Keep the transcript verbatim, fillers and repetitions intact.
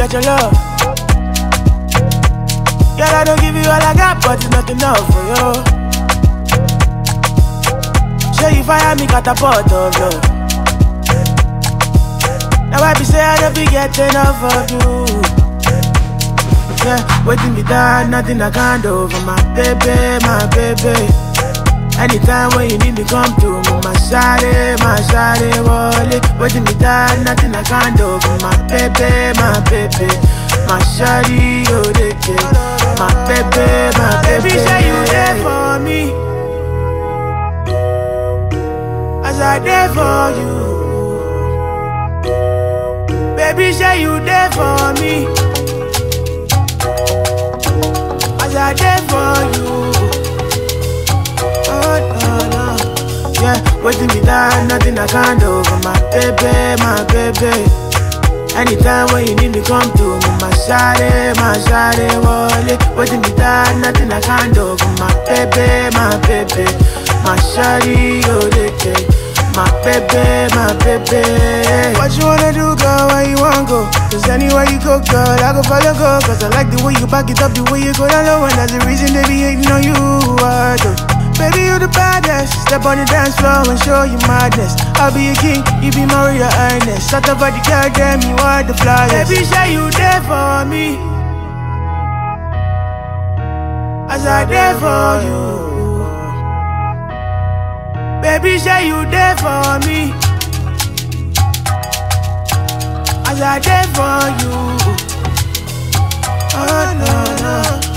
get your love. Girl, I don't give you all I got, but it's not enough for you. So you fire me, catapult of love. Now I be say I don't be getting enough of you. Yeah, waiting me down, nothing I can't do for my baby, my baby. Anytime when you need me, come to me, my shawty, my shawty, wallet. Waiting me down, nothing I can't do for my baby, my baby, my shawty, oh, they take. My baby, my baby, baby, say you there for me as I there for you. Baby, say you there for me as I there for you. Waiting me down, nothing I can't do for my baby, my baby. Anytime when you need me, come to me, my shawty, my shawty, wallet. Waiting me down, nothing I can't do for my baby, my baby, my shawty, oh, they take. My baby, my baby. What you wanna do, girl, where you wanna go? Cause anywhere you go, girl, I go follow, go. Cause I like the way you back it up, the way you go down low. And that's the reason they be hating on you, I do. Baby, you the baddest. Step on the dance floor and show you madness. I'll be a king, you be Maria Ernest. Shut up about the girl, damn, you are the flyest. Baby, say you there for me as I there for you. Baby, say you there for me as I there for you. Oh, no, no.